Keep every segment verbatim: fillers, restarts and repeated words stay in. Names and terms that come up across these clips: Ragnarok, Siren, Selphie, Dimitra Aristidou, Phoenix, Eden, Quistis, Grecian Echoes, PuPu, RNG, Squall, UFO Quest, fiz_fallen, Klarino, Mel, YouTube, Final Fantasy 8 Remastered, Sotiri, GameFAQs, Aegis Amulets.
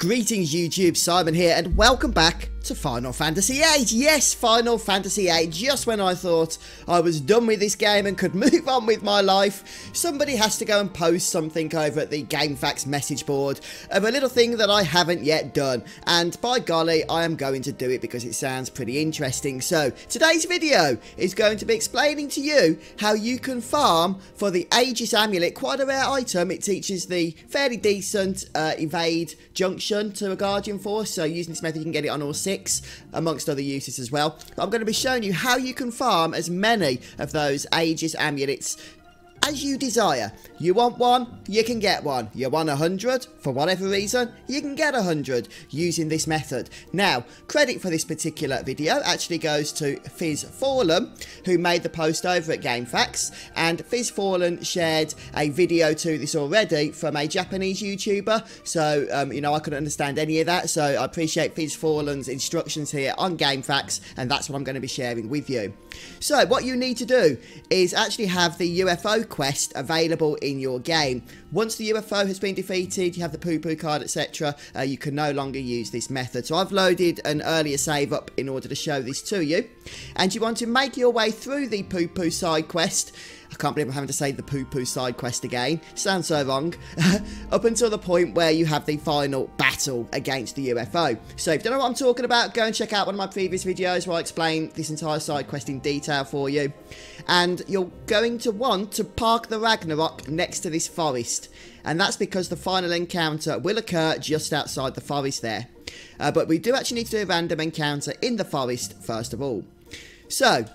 Greetings YouTube, Simon here and welcome back to Final Fantasy eight. Yes, Final Fantasy eight, just when I thought I was done with this game and could move on with my life, somebody has to go and post something over at the GameFAQs message board of a little thing that I haven't yet done, and by golly I am going to do it because it sounds pretty interesting. So today's video is going to be explaining to you how you can farm for the Aegis Amulet, quite a rare item. It teaches the fairly decent uh, evade junction to a guardian force, so using this method you can get it on all six amongst other uses as well. But I'm going to be showing you how you can farm as many of those Aegis amulets as you desire. You want one, you can get one. You want a hundred, for whatever reason, you can get a hundred using this method. Now, credit for this particular video actually goes to fiz_fallen, who made the post over at GameFAQs, and fiz_fallen shared a video to this already from a Japanese YouTuber, so, um, you know, I couldn't understand any of that, so I appreciate fiz_fallen's instructions here on GameFAQs, and that's what I'm going to be sharing with you. So, what you need to do is actually have the U F O Quest available in your game. Once the U F O has been defeated, you have the PuPu card, et cetera, uh, you can no longer use this method. So I've loaded an earlier save up in order to show this to you. And you want to make your way through the PuPu side quest. I can't believe I'm having to say the PuPu side quest again. Sounds so wrong. Up until the point where you have the final battle against the U F O. So if you don't know what I'm talking about, go and check out one of my previous videos where I explain this entire side quest in detail for you. And you're going to want to park the Ragnarok next to this forest. And that's because the final encounter will occur just outside the forest there. Uh, but we do actually need to do a random encounter in the forest first of all. So...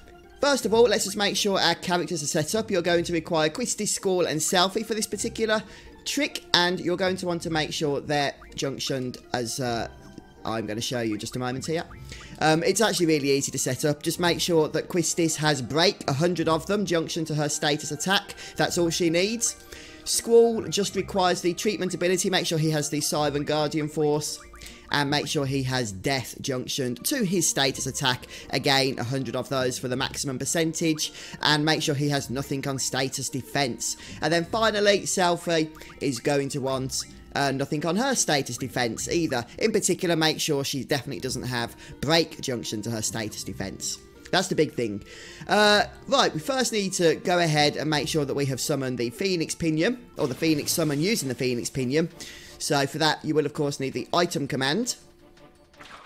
First of all, let's just make sure our characters are set up. You're going to require Quistis, Squall and Selphie for this particular trick, and you're going to want to make sure they're junctioned as uh, I'm going to show you just a moment here. Um, it's actually really easy to set up. Just make sure that Quistis has break, one hundred of them, junction to her status attack. That's all she needs. Squall just requires the treatment ability. Make sure he has the Siren Guardian Force. And make sure he has death junctioned to his status attack. Again, one hundred of those for the maximum percentage. And make sure he has nothing on status defense. And then finally, Selphie is going to want uh, nothing on her status defense either. In particular, make sure she definitely doesn't have break junction to her status defense. That's the big thing. Uh, right, we first need to go ahead and make sure that we have summoned the Phoenix Pinion, or the Phoenix summon using the Phoenix Pinion. So for that, you will, of course, need the item command.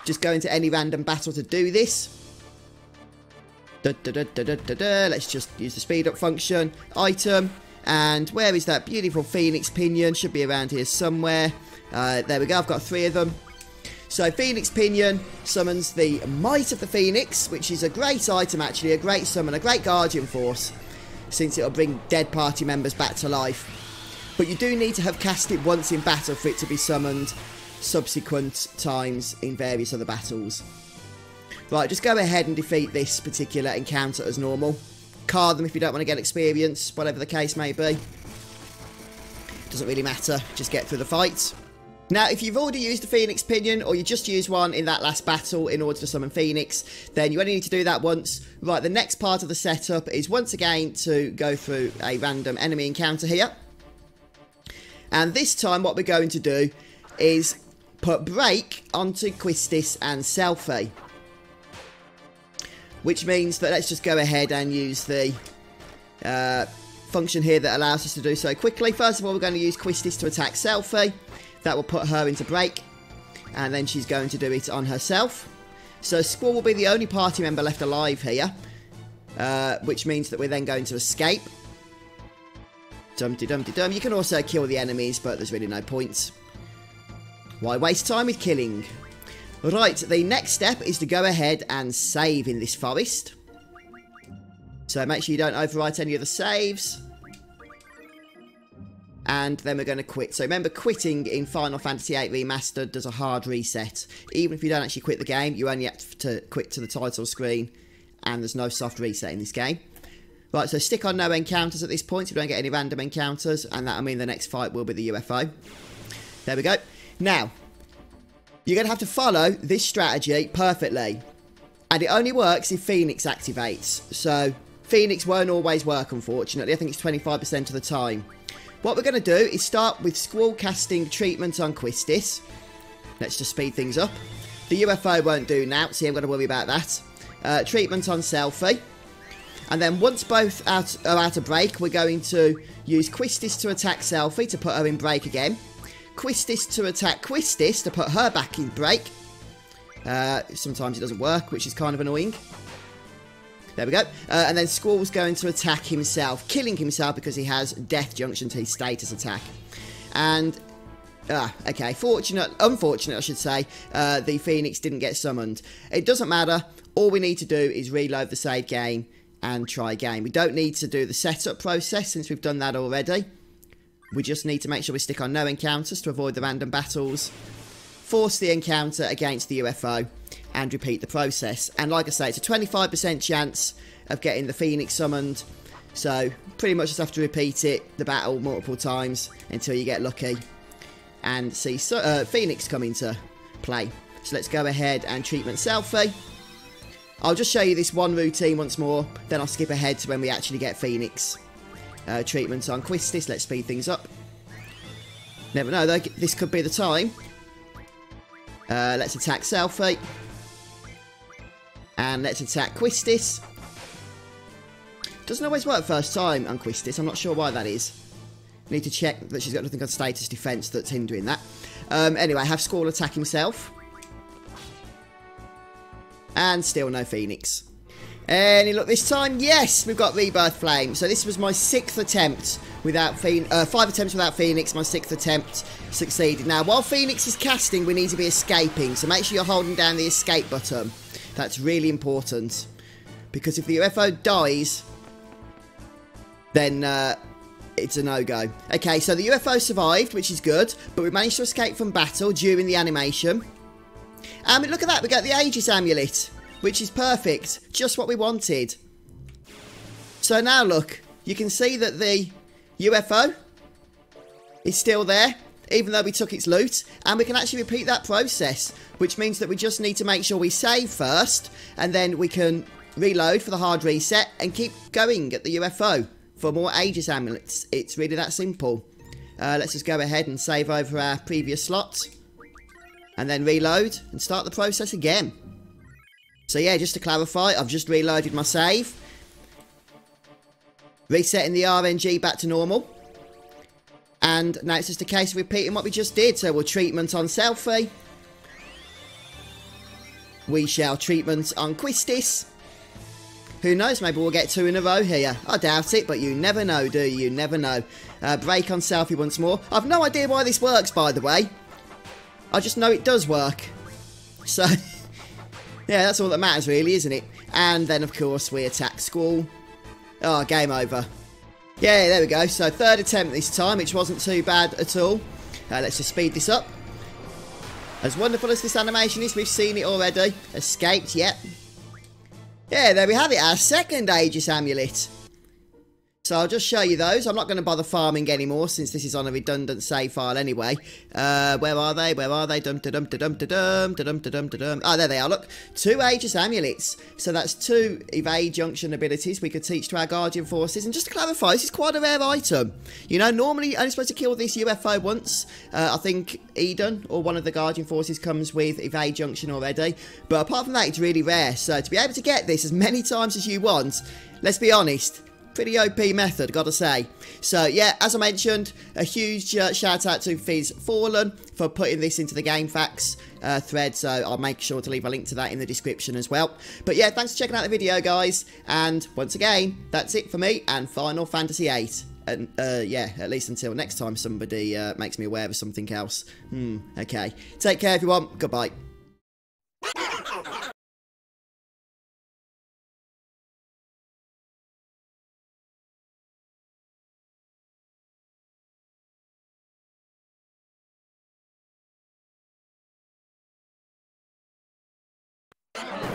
Just go into any random battle to do this. Da, da, da, da, da, da, da. Let's just use the speed up function. Item. And where is that beautiful Phoenix Pinion? Should be around here somewhere. Uh, there we go. I've got three of them. So Phoenix Pinion summons the Might of the Phoenix, which is a great item, actually. A great summon. A great guardian force, since it'll bring dead party members back to life. But you do need to have cast it once in battle for it to be summoned subsequent times in various other battles. Right, just go ahead and defeat this particular encounter as normal. Card them if you don't want to get experience, whatever the case may be. Doesn't really matter, just get through the fight. Now, if you've already used the Phoenix Pinion, or you just used one in that last battle in order to summon Phoenix, then you only need to do that once. Right, the next part of the setup is once again to go through a random enemy encounter here. And this time what we're going to do is put break onto Quistis and Selphie. Which means that let's just go ahead and use the uh, function here that allows us to do so quickly. First of all, we're going to use Quistis to attack Selphie. That will put her into break. And then she's going to do it on herself. So Squall will be the only party member left alive here. Uh, which means that we're then going to escape. Dum-de-dum-de-dum. You can also kill the enemies, but there's really no point. Why waste time with killing? Right, the next step is to go ahead and save in this forest. So make sure you don't overwrite any of the saves. And then we're going to quit. So remember, quitting in Final Fantasy eight Remastered does a hard reset. Even if you don't actually quit the game, you only have to quit to the title screen. And there's no soft reset in this game. Right, so stick on no encounters at this point so we don't get any random encounters, and that'll mean the next fight will be the U F O. There we go. Now, you're going to have to follow this strategy perfectly, and it only works if Phoenix activates. So, Phoenix won't always work, unfortunately. I think it's twenty-five percent of the time. What we're going to do is start with Squall casting Treatment on Quistis. Let's just speed things up. The U F O won't do now. See, I'm going to worry about that. Uh, treatment on Selphie. And then once both out, are out of break, we're going to use Quistis to attack Selphie to put her in break again. Quistis to attack Quistis to put her back in break. Uh, sometimes it doesn't work, which is kind of annoying. There we go. Uh, and then Squall's going to attack himself, killing himself because he has Death Junction to his status attack. And... Ah, okay. Fortunate, unfortunate, I should say, uh, the Phoenix didn't get summoned. It doesn't matter. All we need to do is reload the save game and try again. We don't need to do the setup process since we've done that already. We just need to make sure we stick on no encounters to avoid the random battles. Force the encounter against the U F O and repeat the process. And like I say, it's a twenty-five percent chance of getting the Phoenix summoned. So pretty much just have to repeat it, the battle, multiple times until you get lucky and see so, uh, Phoenix come into play. So let's go ahead and treatment Selphie. I'll just show you this one routine once more, then I'll skip ahead to when we actually get Phoenix. Uh, treatment on Quistis, let's speed things up. Never know though, this could be the time. Uh, let's attack Selphie. And let's attack Quistis. Doesn't always work first time on Quistis, I'm not sure why that is. Need to check that she's got nothing on status defense that's hindering that. Um, anyway, have Squall attack himself. And still no Phoenix. Any luck this time? Yes, we've got Rebirth Flame. So this was my sixth attempt without Phoenix. Uh, five attempts without Phoenix. My sixth attempt succeeded. Now, while Phoenix is casting, we need to be escaping. So make sure you're holding down the escape button. That's really important. Because if the U F O dies, then... Uh, it's a no-go. Okay, so the U F O survived, which is good, but we managed to escape from battle during the animation. Um, and look at that, we got the Aegis Amulet, which is perfect. Just what we wanted. So now look, you can see that the U F O is still there, even though we took its loot. And we can actually repeat that process, which means that we just need to make sure we save first, and then we can reload for the hard reset and keep going at the U F O. For more Aegis Amulets, it's really that simple. Uh, let's just go ahead and save over our previous slot. And then reload and start the process again. So yeah, just to clarify, I've just reloaded my save. Resetting the R N G back to normal. And now it's just a case of repeating what we just did. So we'll treatment on Selphie. We shall treatment on Quistis. Who knows, maybe we'll get two in a row here. I doubt it, but you never know, do you? You never know. Uh, break on Selphie once more. I've no idea why this works, by the way. I just know it does work. So, yeah, that's all that matters, really, isn't it? And then, of course, we attack Squall. Oh, game over. Yeah, there we go. So, third attempt this time, which wasn't too bad at all. Uh, let's just speed this up. As wonderful as this animation is, we've seen it already. Escaped, yep. Yeah, there we have it, our second Aegis Amulet. So I'll just show you those. I'm not going to bother farming anymore since this is on a redundant save file anyway. Uh, where are they? Where are they? Dum-da-dum-da-dum-da-dum, da-dum-da-dum-da-dum. Oh, there they are, look. Two Aegis Amulets. So that's two evade junction abilities we could teach to our Guardian Forces. And just to clarify, this is quite a rare item. You know, normally you're only supposed to kill this U F O once. Uh, I think Eden or one of the Guardian Forces comes with evade junction already. But apart from that, it's really rare. So to be able to get this as many times as you want, let's be honest... pretty O P method, gotta say. So yeah, as I mentioned, a huge uh, shout out to fiz_fallen for putting this into the GameFAQs uh, thread, so I'll make sure to leave a link to that in the description as well. But yeah, thanks for checking out the video, guys, and once again, that's it for me and Final Fantasy eight. And uh, yeah, at least until next time somebody uh, makes me aware of something else. Hmm, okay. Take care everyone, goodbye. You